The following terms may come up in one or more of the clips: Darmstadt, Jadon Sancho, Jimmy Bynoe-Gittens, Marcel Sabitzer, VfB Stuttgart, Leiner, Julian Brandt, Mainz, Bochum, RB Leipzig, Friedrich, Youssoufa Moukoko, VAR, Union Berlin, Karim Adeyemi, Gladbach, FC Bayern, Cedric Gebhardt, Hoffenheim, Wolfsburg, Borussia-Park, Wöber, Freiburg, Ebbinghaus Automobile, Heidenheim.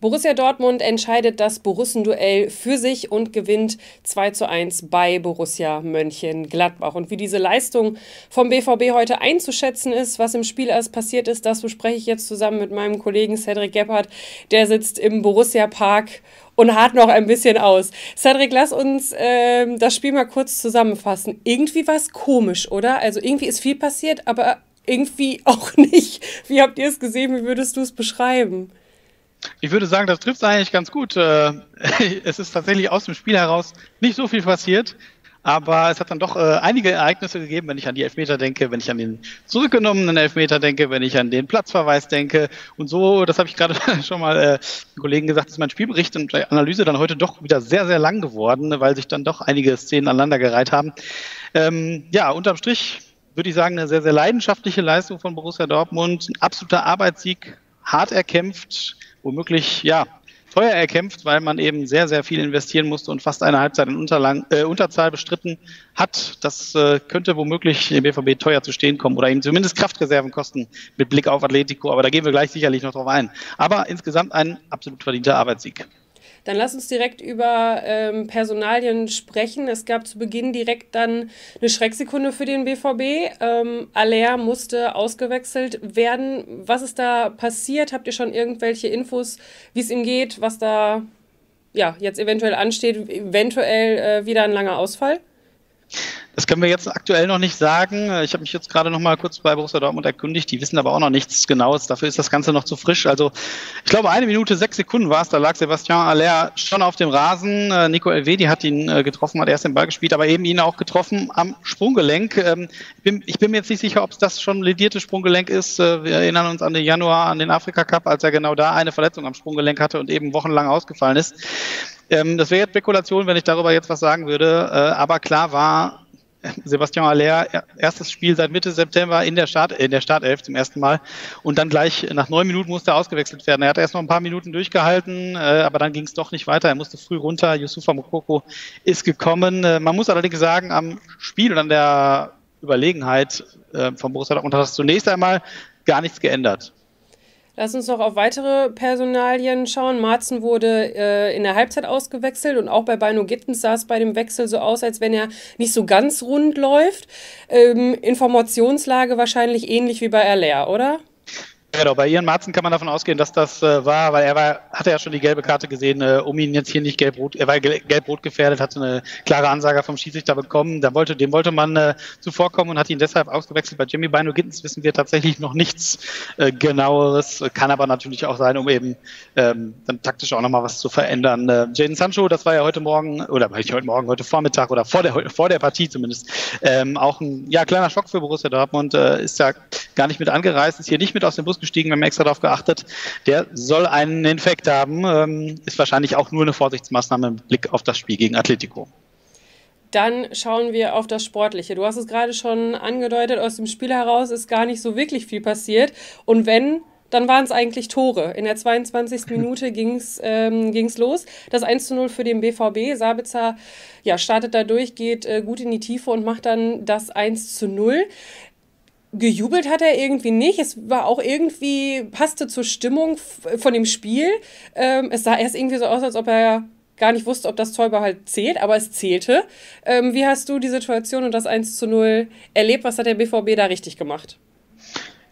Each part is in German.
Borussia Dortmund entscheidet das Borussen-Duell für sich und gewinnt 2:1 bei Borussia Mönchengladbach. Und wie diese Leistung vom BVB heute einzuschätzen ist, was im Spiel alles passiert ist, das bespreche ich jetzt zusammen mit meinem Kollegen Cedric Gebhardt. Der sitzt im Borussia-Park und hart noch ein bisschen aus. Cedric, lass uns das Spiel mal kurz zusammenfassen. Irgendwie war es komisch, oder? Also irgendwie ist viel passiert, aber irgendwie auch nicht. Wie habt ihr es gesehen? Wie würdest du es beschreiben? Ich würde sagen, das trifft es eigentlich ganz gut. Es ist tatsächlich aus dem Spiel heraus nicht so viel passiert, aber es hat dann doch einige Ereignisse gegeben, wenn ich an die Elfmeter denke, wenn ich an den zurückgenommenen Elfmeter denke, wenn ich an den Platzverweis denke und so, das habe ich gerade schon mal den Kollegen gesagt, ist mein Spielbericht und Analyse dann heute doch wieder sehr, sehr lang geworden, weil sich dann doch einige Szenen aneinandergereiht haben. Ja, unterm Strich würde ich sagen, eine sehr, sehr leidenschaftliche Leistung von Borussia Dortmund, ein absoluter Arbeitssieg, hart erkämpft, womöglich, ja, teuer erkämpft, weil man eben sehr, sehr viel investieren musste und fast eine Halbzeit in Unterzahl bestritten hat. Das könnte womöglich dem BVB teuer zu stehen kommen oder ihm zumindest Kraftreserven kosten mit Blick auf Atletico. Aber da gehen wir gleich sicherlich noch drauf ein. Aber insgesamt ein absolut verdienter Arbeitssieg. Dann lass uns direkt über Personalien sprechen. Es gab zu Beginn direkt dann eine Schrecksekunde für den BVB. Haller musste ausgewechselt werden. Was ist da passiert? Habt ihr schon irgendwelche Infos, wie es ihm geht, was da ja, jetzt eventuell ansteht? Eventuell wieder ein langer Ausfall? Das können wir jetzt aktuell noch nicht sagen. Ich habe mich jetzt gerade noch mal kurz bei Borussia Dortmund erkundigt. Die wissen aber auch noch nichts Genaues. Dafür ist das Ganze noch zu frisch. Also ich glaube, 1 Minute 6 Sekunden war es. Da lag Sébastien Haller schon auf dem Rasen. Nico Elvedi hat ihn getroffen, hat erst den Ball gespielt, aber eben ihn auch getroffen am Sprunggelenk. Ich bin mir jetzt nicht sicher, ob es das schon ledierte Sprunggelenk ist. Wir erinnern uns an den Januar, an den Afrika Cup, als er genau da eine Verletzung am Sprunggelenk hatte und eben wochenlang ausgefallen ist. Das wäre jetzt Spekulation, wenn ich darüber jetzt was sagen würde, aber klar war, Sébastien Haller, erstes Spiel seit Mitte September in der Startelf zum ersten Mal und dann gleich nach 9 Minuten musste er ausgewechselt werden. Er hat erst noch ein paar Minuten durchgehalten, aber dann ging es doch nicht weiter. Er musste früh runter, Youssoufa Moukoko ist gekommen. Man muss allerdings sagen, am Spiel und an der Überlegenheit von Borussia Dortmund hat das zunächst einmal gar nichts geändert. Lass uns noch auf weitere Personalien schauen. Maatsen wurde in der Halbzeit ausgewechselt und auch bei Bynoe-Gittens sah es bei dem Wechsel so aus, als wenn er nicht so ganz rund läuft. Informationslage wahrscheinlich ähnlich wie bei Haller, oder? Genau, bei Ian Maatsen kann man davon ausgehen, dass das war, weil hatte ja schon die gelbe Karte gesehen, um ihn jetzt hier nicht gelb-rot, er war gelb-rot gefährdet, hatte eine klare Ansage vom Schiedsrichter bekommen, dem wollte man zuvorkommen und hat ihn deshalb ausgewechselt. Bei Jimmy Bynoe-Gittens wissen wir tatsächlich noch nichts Genaueres, kann aber natürlich auch sein, um eben dann taktisch auch nochmal was zu verändern. Jadon Sancho, das war ja heute Vormittag oder vor der Partie zumindest, auch ein ja, kleiner Schock für Borussia Dortmund, ist ja gar nicht mit angereist, ist hier nicht mit aus dem Bus gestiegen, wir haben extra darauf geachtet, der soll einen Infekt haben, ist wahrscheinlich auch nur eine Vorsichtsmaßnahme mit Blick auf das Spiel gegen Atletico. Dann schauen wir auf das Sportliche. Du hast es gerade schon angedeutet, aus dem Spiel heraus ist gar nicht so wirklich viel passiert und wenn, dann waren es eigentlich Tore. In der 22. Minute ging es los. Das 1:0 für den BVB. Sabitzer ja, startet da durch, geht gut in die Tiefe und macht dann das 1:0. Gejubelt hat er irgendwie nicht. Es war auch irgendwie, passte zur Stimmung von dem Spiel. Es sah erst irgendwie so aus, als ob er gar nicht wusste, ob das Torbehalt zählt, aber es zählte. Wie hast du die Situation und das 1:0 erlebt? Was hat der BVB da richtig gemacht?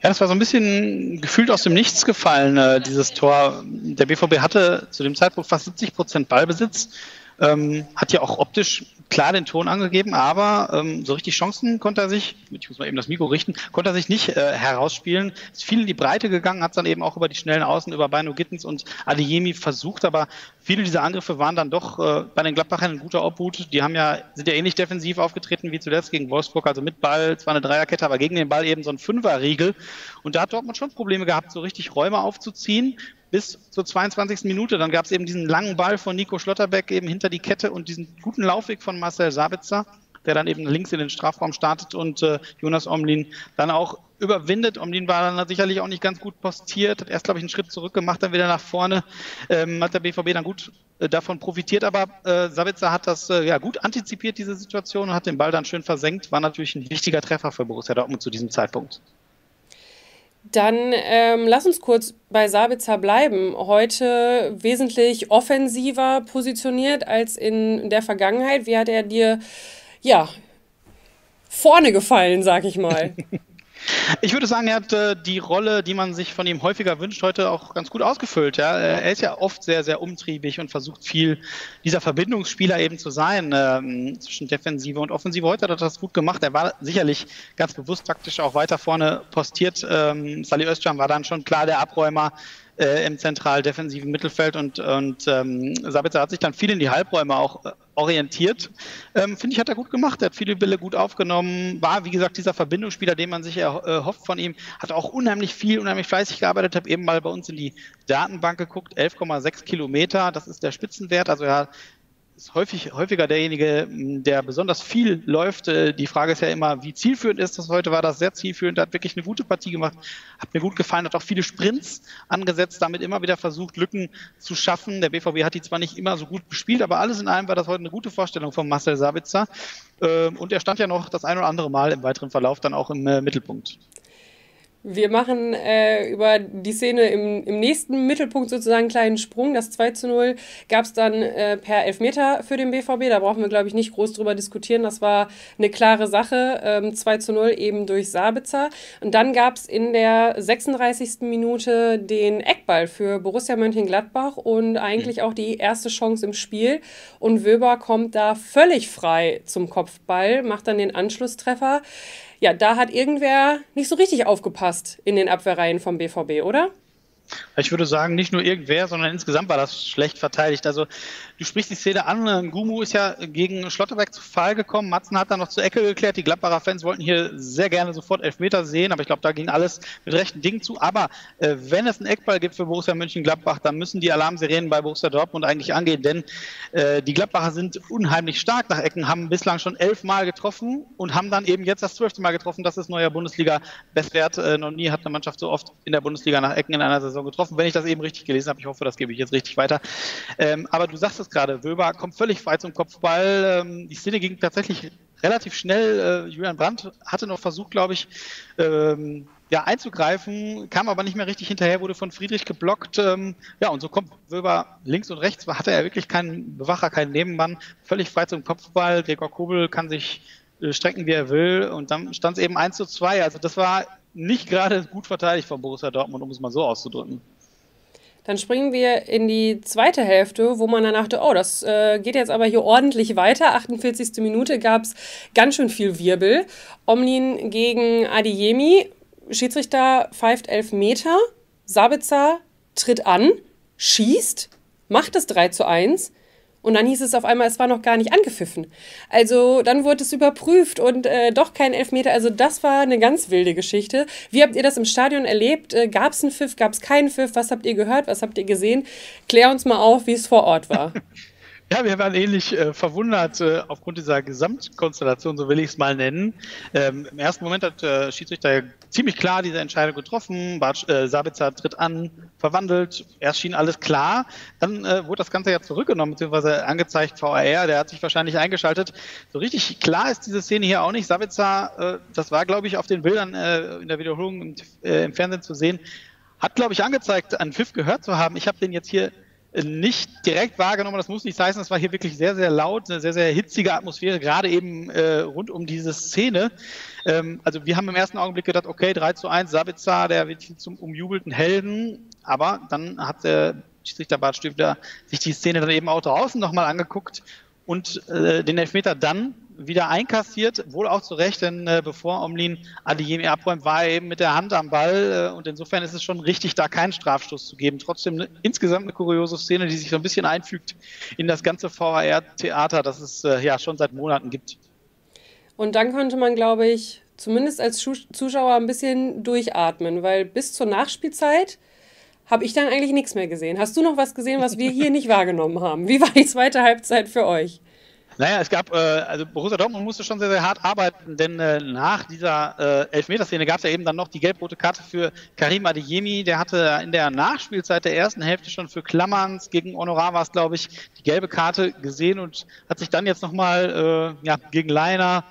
Ja, das war so ein bisschen gefühlt aus dem Nichts gefallen, dieses Tor. Der BVB hatte zu dem Zeitpunkt fast 70% Ballbesitz. Hat ja auch optisch klar den Ton angegeben, aber so richtig Chancen konnte er sich, ich muss mal eben das Mikro richten, konnte er sich nicht herausspielen. Ist viel in die Breite gegangen, hat es dann eben auch über die schnellen Außen, über Bynoe-Gittens und Adeyemi versucht, aber viele dieser Angriffe waren dann doch bei den Gladbachern in guter Obhut. Die sind ja ähnlich defensiv aufgetreten wie zuletzt gegen Wolfsburg, also mit Ball, zwar eine Dreierkette, aber gegen den Ball eben so ein Fünferriegel. Und da hat Dortmund schon Probleme gehabt, so richtig Räume aufzuziehen. Bis zur 22. Minute, dann gab es eben diesen langen Ball von Nico Schlotterbeck eben hinter die Kette und diesen guten Laufweg von Marcel Sabitzer, der dann eben links in den Strafraum startet und Jonas Omlin dann auch überwindet. Omlin war dann sicherlich auch nicht ganz gut postiert, hat erst, glaube ich, einen Schritt zurück gemacht, dann wieder nach vorne, hat der BVB dann gut davon profitiert, aber Sabitzer hat das ja gut antizipiert, diese Situation, und hat den Ball dann schön versenkt, war natürlich ein wichtiger Treffer für Borussia Dortmund zu diesem Zeitpunkt. Dann lass uns kurz bei Sabitzer bleiben. Heute wesentlich offensiver positioniert als in der Vergangenheit. Wie hat er dir, ja, vorne gefallen, sag ich mal? Ich würde sagen, er hat die Rolle, die man sich von ihm häufiger wünscht, heute auch ganz gut ausgefüllt. Ja? Er ist ja oft sehr, sehr umtriebig und versucht viel dieser Verbindungsspieler eben zu sein zwischen Defensive und Offensive. Heute hat er das gut gemacht. Er war sicherlich ganz bewusst taktisch auch weiter vorne postiert. Salih Özcan war dann schon klar der Abräumer im zentral-defensiven Mittelfeld und Sabitzer hat sich dann viel in die Halbräume auch orientiert. Finde ich, hat er gut gemacht. Er hat viele Bälle gut aufgenommen, war, wie gesagt, dieser Verbindungsspieler, den man sich erhofft von ihm, hat auch unheimlich viel, unheimlich fleißig gearbeitet. Habe eben mal bei uns in die Datenbank geguckt, 11,6 Kilometer, das ist der Spitzenwert, also er ist häufiger derjenige, der besonders viel läuft. Die Frage ist ja immer, wie zielführend ist das? Heute war das sehr zielführend, hat wirklich eine gute Partie gemacht, hat mir gut gefallen, hat auch viele Sprints angesetzt, damit immer wieder versucht, Lücken zu schaffen. Der BVB hat die zwar nicht immer so gut gespielt, aber alles in allem war das heute eine gute Vorstellung von Marcel Sabitzer. Und er stand ja noch das ein oder andere Mal im weiteren Verlauf dann auch im Mittelpunkt. Wir machen über die Szene im nächsten Mittelpunkt sozusagen einen kleinen Sprung. Das 2:0 gab es dann per Elfmeter für den BVB. Da brauchen wir, glaube ich, nicht groß drüber diskutieren. Das war eine klare Sache. 2:0 eben durch Sabitzer. Und dann gab es in der 36. Minute den Eckball für Borussia Mönchengladbach und eigentlich auch die erste Chance im Spiel. Und Wöber kommt da völlig frei zum Kopfball, macht dann den Anschlusstreffer. Ja, da hat irgendwer nicht so richtig aufgepasst in den Abwehrreihen vom BVB, oder? Ich würde sagen, nicht nur irgendwer, sondern insgesamt war das schlecht verteidigt. Also du sprichst die Szene an, Gumu ist ja gegen Schlotterbeck zu Fall gekommen, Maatsen hat dann noch zur Ecke geklärt, die Gladbacher Fans wollten hier sehr gerne sofort Elfmeter sehen, aber ich glaube, da ging alles mit rechten Dingen zu. Aber wenn es einen Eckball gibt für Borussia Mönchengladbach, dann müssen die Alarmsirenen bei Borussia Dortmund eigentlich angehen, denn die Gladbacher sind unheimlich stark nach Ecken, haben bislang schon 11 Mal getroffen und haben dann eben jetzt das 12. Mal getroffen. Das ist neuer Bundesliga-Bestwert. Noch nie hat eine Mannschaft so oft in der Bundesliga nach Ecken in einer Saison getroffen, wenn ich das eben richtig gelesen habe. Ich hoffe, das gebe ich jetzt richtig weiter. Aber du sagst es gerade, Wöber kommt völlig frei zum Kopfball. Die Szene ging tatsächlich relativ schnell. Julian Brandt hatte noch versucht, glaube ich, einzugreifen, kam aber nicht mehr richtig hinterher, wurde von Friedrich geblockt. Und so kommt Wöber links und rechts. Hatte er wirklich keinen Bewacher, keinen Nebenmann. Völlig frei zum Kopfball. Gregor Kobel kann sich strecken, wie er will. Und dann stand es eben 1:2. Also das war nicht gerade gut verteidigt von Borussia Dortmund, um es mal so auszudrücken. Dann springen wir in die zweite Hälfte, wo man dann dachte, oh, das geht jetzt aber hier ordentlich weiter. 48. Minute gab es ganz schön viel Wirbel. Omlin gegen Adeyemi, Schiedsrichter pfeift Elfmeter, Sabitzer tritt an, schießt, macht es 3:1. Und dann hieß es auf einmal, es war noch gar nicht angepfiffen. Also dann wurde es überprüft und doch kein Elfmeter. Also das war eine ganz wilde Geschichte. Wie habt ihr das im Stadion erlebt? Gab es einen Pfiff? Gab es keinen Pfiff? Was habt ihr gehört? Was habt ihr gesehen? Klär uns mal auf, wie es vor Ort war. Ja, wir waren ähnlich verwundert aufgrund dieser Gesamtkonstellation, so will ich es mal nennen. Im ersten Moment hat Schiedsrichter ziemlich klar diese Entscheidung getroffen. Sabitzer tritt an, verwandelt. Erst schien alles klar. Dann wurde das Ganze ja zurückgenommen, beziehungsweise angezeigt VAR. Der hat sich wahrscheinlich eingeschaltet. So richtig klar ist diese Szene hier auch nicht. Sabitzer, das war, glaube ich, auf den Bildern in der Wiederholung im Fernsehen zu sehen, hat, glaube ich, angezeigt, einen Pfiff gehört zu haben. Ich habe den jetzt hier nicht direkt wahrgenommen, das muss nichts heißen, es war hier wirklich sehr, sehr laut, eine sehr, sehr hitzige Atmosphäre, gerade eben rund um diese Szene. Also wir haben im ersten Augenblick gedacht, okay, 3:1, Sabitzer, der wird zum umjubelten Helden, aber dann hat der Schiedsrichter Bart Stübler sich die Szene dann eben auch draußen nochmal angeguckt und den Elfmeter dann wieder einkassiert, wohl auch zu Recht, denn bevor Omlin Adeyemi abräumt, war er eben mit der Hand am Ball und insofern ist es schon richtig, da keinen Strafstoß zu geben. Trotzdem insgesamt eine kuriose Szene, die sich so ein bisschen einfügt in das ganze VAR-Theater, das es ja schon seit Monaten gibt. Und dann konnte man, glaube ich, zumindest als Zuschauer ein bisschen durchatmen, weil bis zur Nachspielzeit habe ich dann eigentlich nichts mehr gesehen. Hast du noch was gesehen, was wir hier nicht wahrgenommen haben? Wie war die zweite Halbzeit für euch? Naja, es gab, also Borussia Dortmund musste schon sehr, sehr hart arbeiten, denn nach dieser Elfmeterszene gab es ja eben dann noch die gelb-rote Karte für Karim Adeyemi. Der hatte in der Nachspielzeit der ersten Hälfte schon für Klammerns gegen Honorar, war es, glaube ich, die gelbe Karte gesehen und hat sich dann jetzt nochmal gegen Leiner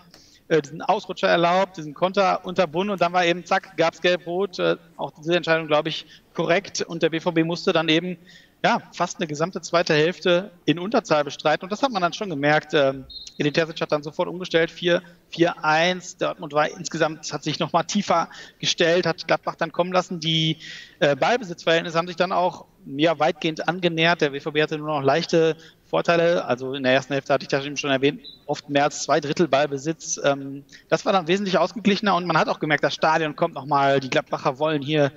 diesen Ausrutscher erlaubt, diesen Konter unterbunden und dann war eben, zack, gab es Gelb-Rot. Auch diese Entscheidung, glaube ich, korrekt. Und der BVB musste dann eben ja fast eine gesamte zweite Hälfte in Unterzahl bestreiten. Und das hat man dann schon gemerkt. Edin Terzic hat dann sofort umgestellt, 4-4-1. Dortmund war insgesamt, hat sich nochmal tiefer gestellt, hat Gladbach dann kommen lassen. Die Ballbesitzverhältnisse haben sich dann auch ja, weitgehend angenähert. Der BVB hatte nur noch leichte Vorteile. Also in der ersten Hälfte hatte ich das eben schon erwähnt, oft mehr als 2 Drittel Ballbesitz. Das war dann wesentlich ausgeglichener und man hat auch gemerkt, das Stadion kommt nochmal. Die Gladbacher wollen hier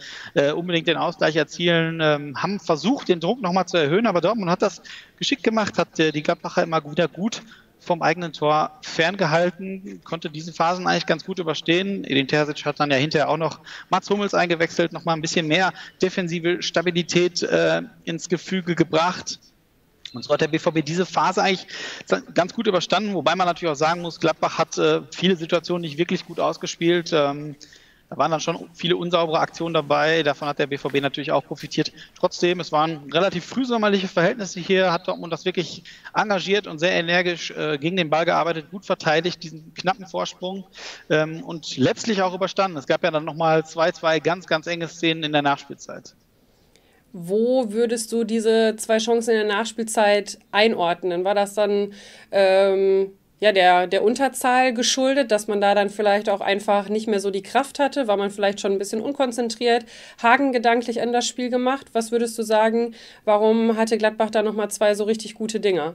unbedingt den Ausgleich erzielen, haben versucht, den Druck nochmal zu erhöhen, aber Dortmund hat das geschickt gemacht, hat die Gladbacher immer wieder gut vom eigenen Tor ferngehalten, konnte diese Phasen eigentlich ganz gut überstehen. Edin Terzic hat dann ja hinterher auch noch Mats Hummels eingewechselt, nochmal ein bisschen mehr defensive Stabilität ins Gefüge gebracht. Und so hat der BVB diese Phase eigentlich ganz gut überstanden, wobei man natürlich auch sagen muss, Gladbach hat viele Situationen nicht wirklich gut ausgespielt. Da waren dann schon viele unsaubere Aktionen dabei, davon hat der BVB natürlich auch profitiert. Trotzdem, es waren relativ frühsommerliche Verhältnisse hier, hat Dortmund das wirklich engagiert und sehr energisch gegen den Ball gearbeitet, gut verteidigt, diesen knappen Vorsprung und letztlich auch überstanden. Es gab ja dann nochmal 2-2 ganz, ganz enge Szenen in der Nachspielzeit. Wo würdest du diese 2 Chancen in der Nachspielzeit einordnen? War das dann ja, der Unterzahl geschuldet, dass man da dann vielleicht auch einfach nicht mehr so die Kraft hatte? War man vielleicht schon ein bisschen unkonzentriert? Hagen gedanklich an das Spiel gemacht? Was würdest du sagen, warum hatte Gladbach da nochmal 2 so richtig gute Dinger?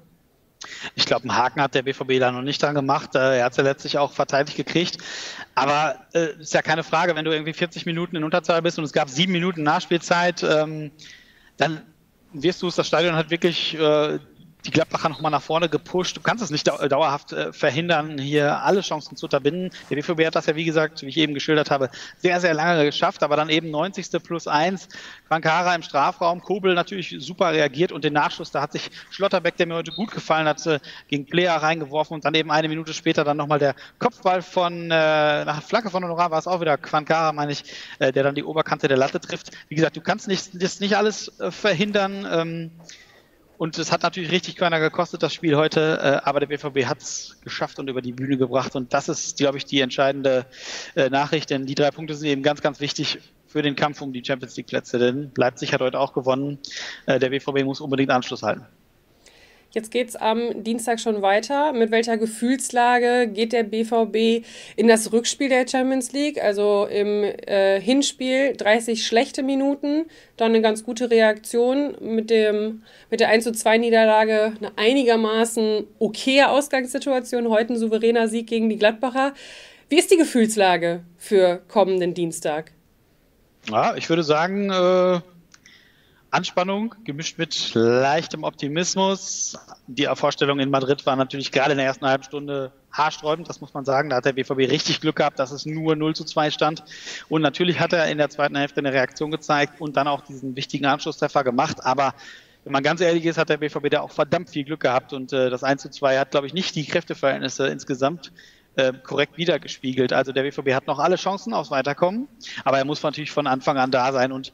Ich glaube, einen Haken hat der BVB da noch nicht dran gemacht. Er hat es ja letztlich auch verteidigt gekriegt. Aber ist ja keine Frage, wenn du irgendwie 40 Minuten in Unterzahl bist und es gab 7 Minuten Nachspielzeit, dann wirst du es, das Stadion hat wirklich die Gladbacher nochmal nach vorne gepusht. Du kannst es nicht dauerhaft verhindern, hier alle Chancen zu unterbinden. Der BVB hat das ja, wie gesagt, wie ich eben geschildert habe, sehr, sehr lange geschafft, aber dann eben 90. plus 1. Quankara im Strafraum, Kobel natürlich super reagiert und den Nachschuss, da hat sich Schlotterbeck, der mir heute gut gefallen hat, gegen Player reingeworfen und dann eben 1 Minute später dann nochmal der Kopfball von, nach Flagge von Honorar war es auch wieder Quankara, meine ich, der dann die Oberkante der Latte trifft. Wie gesagt, du kannst das nicht alles verhindern, und es hat natürlich richtig Körner gekostet, das Spiel heute, aber der BVB hat es geschafft und über die Bühne gebracht. Und das ist, glaube ich, die entscheidende Nachricht, denn die 3 Punkte sind eben ganz, ganz wichtig für den Kampf um die Champions-League-Plätze. Denn Leipzig hat heute auch gewonnen, der BVB muss unbedingt Anschluss halten. Jetzt geht es am Dienstag schon weiter. Mit welcher Gefühlslage geht der BVB in das Rückspiel der Champions League? Also im Hinspiel 30 schlechte Minuten, dann eine ganz gute Reaktion mit der 1:2-Niederlage, eine einigermaßen okaye Ausgangssituation, heute ein souveräner Sieg gegen die Gladbacher. Wie ist die Gefühlslage für kommenden Dienstag? Ja, ich würde sagen, Anspannung, gemischt mit leichtem Optimismus. Die Vorstellung in Madrid war natürlich gerade in der ersten halben Stunde haarsträubend, das muss man sagen. Da hat der BVB richtig Glück gehabt, dass es nur 0:2 stand. Und natürlich hat er in der zweiten Hälfte eine Reaktion gezeigt und dann auch diesen wichtigen Anschlusstreffer gemacht. Aber wenn man ganz ehrlich ist, hat der BVB da auch verdammt viel Glück gehabt. Und das 1:2 hat, glaube ich, nicht die Kräfteverhältnisse insgesamt korrekt wiedergespiegelt. Also der BVB hat noch alle Chancen aufs Weiterkommen, aber er muss natürlich von Anfang an da sein. Und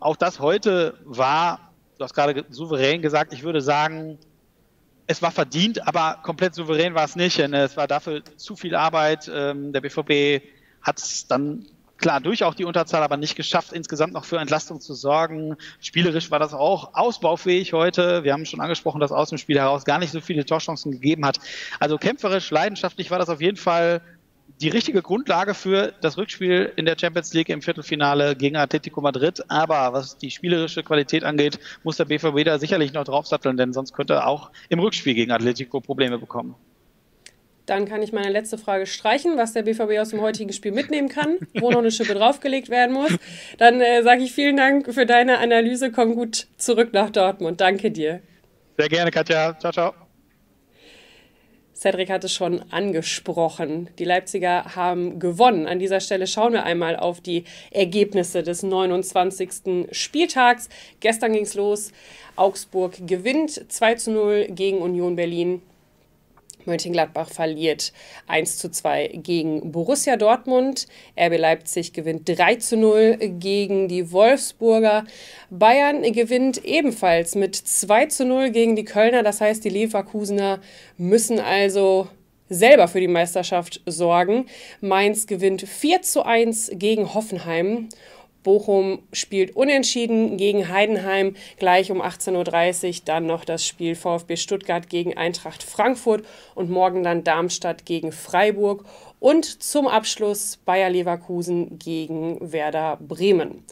auch das heute war, du hast gerade souverän gesagt, ich würde sagen, es war verdient, aber komplett souverän war es nicht. Es war dafür zu viel Arbeit. Der BVB hat es dann klar durch auch die Unterzahl, aber nicht geschafft, insgesamt noch für Entlastung zu sorgen. Spielerisch war das auch ausbaufähig heute. Wir haben schon angesprochen, dass aus dem Spiel heraus gar nicht so viele Torchancen gegeben hat. Also kämpferisch, leidenschaftlich war das auf jeden Fall die richtige Grundlage für das Rückspiel in der Champions League im Viertelfinale gegen Atletico Madrid. Aber was die spielerische Qualität angeht, muss der BVB da sicherlich noch draufsatteln, denn sonst könnte er auch im Rückspiel gegen Atletico Probleme bekommen. Dann kann ich meine letzte Frage streichen, was der BVB aus dem heutigen Spiel mitnehmen kann, wo noch eine Schippe draufgelegt werden muss. Dann sage ich vielen Dank für deine Analyse. Komm gut zurück nach Dortmund. Danke dir. Sehr gerne, Katja. Ciao, ciao. Cedric hatte es schon angesprochen. Die Leipziger haben gewonnen. An dieser Stelle schauen wir einmal auf die Ergebnisse des 29. Spieltags. Gestern ging es los. Augsburg gewinnt 2:0 gegen Union Berlin. Mönchengladbach verliert 1:2 gegen Borussia Dortmund. RB Leipzig gewinnt 3:0 gegen die Wolfsburger. Bayern gewinnt ebenfalls mit 2:0 gegen die Kölner. Das heißt, die Leverkusener müssen also selber für die Meisterschaft sorgen. Mainz gewinnt 4:1 gegen Hoffenheim. Bochum spielt unentschieden gegen Heidenheim, gleich um 18:30 Uhr dann noch das Spiel VfB Stuttgart gegen Eintracht Frankfurt und morgen dann Darmstadt gegen Freiburg und zum Abschluss Bayer Leverkusen gegen Werder Bremen.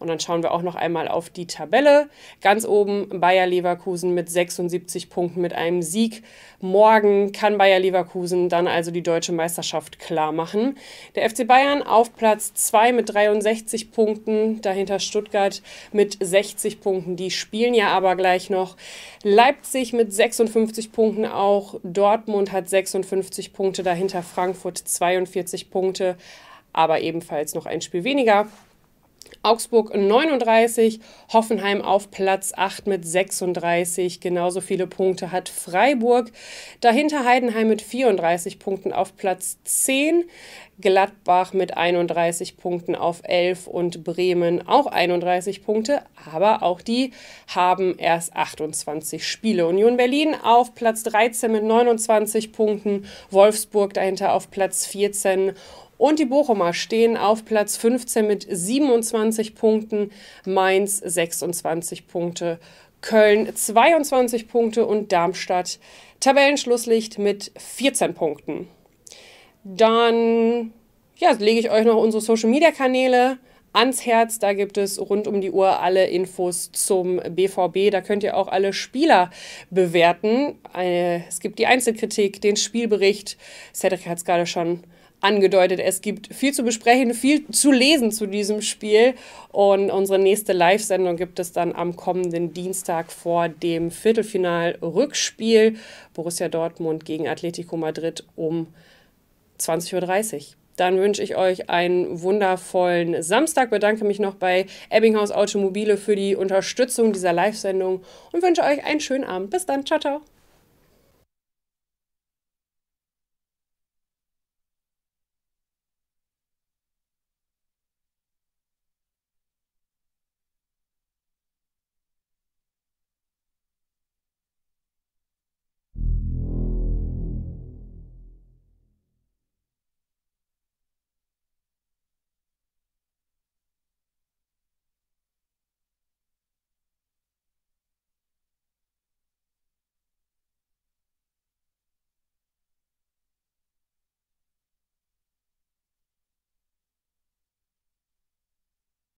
Und dann schauen wir auch noch einmal auf die Tabelle. Ganz oben Bayer Leverkusen mit 76 Punkten mit einem Sieg. Morgen kann Bayer Leverkusen dann also die deutsche Meisterschaft klar machen. Der FC Bayern auf Platz 2 mit 63 Punkten, dahinter Stuttgart mit 60 Punkten. Die spielen ja aber gleich noch. Leipzig mit 56 Punkten auch. Dortmund hat 56 Punkte, dahinter Frankfurt 42 Punkte, aber ebenfalls noch ein Spiel weniger. Augsburg 39, Hoffenheim auf Platz 8 mit 36, genauso viele Punkte hat Freiburg. Dahinter Heidenheim mit 34 Punkten auf Platz 10, Gladbach mit 31 Punkten auf 11 und Bremen auch 31 Punkte, aber auch die haben erst 28 Spiele. Union Berlin auf Platz 13 mit 29 Punkten, Wolfsburg dahinter auf Platz 14 und die Bochumer stehen auf Platz 15 mit 27 Punkten, Mainz 26 Punkte, Köln 22 Punkte und Darmstadt Tabellenschlusslicht mit 14 Punkten. Dann ja, lege ich euch noch unsere Social-Media-Kanäle ans Herz, da gibt es rund um die Uhr alle Infos zum BVB. Da könnt ihr auch alle Spieler bewerten. Es gibt die Einzelkritik, den Spielbericht. Cedric hat es gerade schon angedeutet, es gibt viel zu besprechen, viel zu lesen zu diesem Spiel und unsere nächste Live-Sendung gibt es dann am kommenden Dienstag vor dem Viertelfinal-Rückspiel Borussia Dortmund gegen Atletico Madrid um 20:30 Uhr. Dann wünsche ich euch einen wundervollen Samstag, bedanke mich noch bei Ebbinghaus Automobile für die Unterstützung dieser Live-Sendung und wünsche euch einen schönen Abend. Bis dann, ciao, ciao.